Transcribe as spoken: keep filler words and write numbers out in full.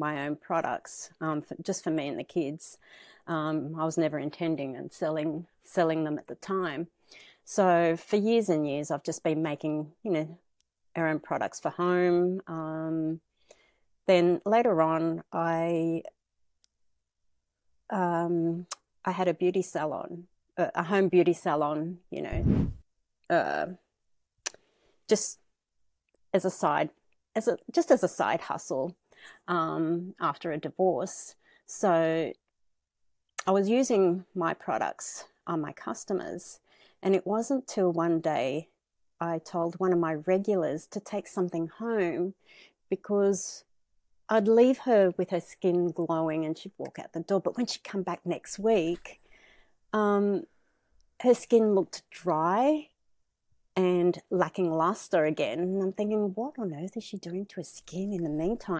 my own products um, for, just for me and the kids. Um, I was never intending on selling, selling them at the time. So for years and years, I've just been making, you know, our own products for home. Um, then later on, I, um, I had a beauty salon, a home beauty salon, you know, uh, just as a side, as a, just as a side hustle um, after a divorce. So I was using my products on my customers, and it wasn't till one day I told one of my regulars to take something home because I'd leave her with her skin glowing and she'd walk out the door. But when she'd come back next week, um, her skin looked dry and lacking luster again. And I'm thinking, what on earth is she doing to her skin in the meantime?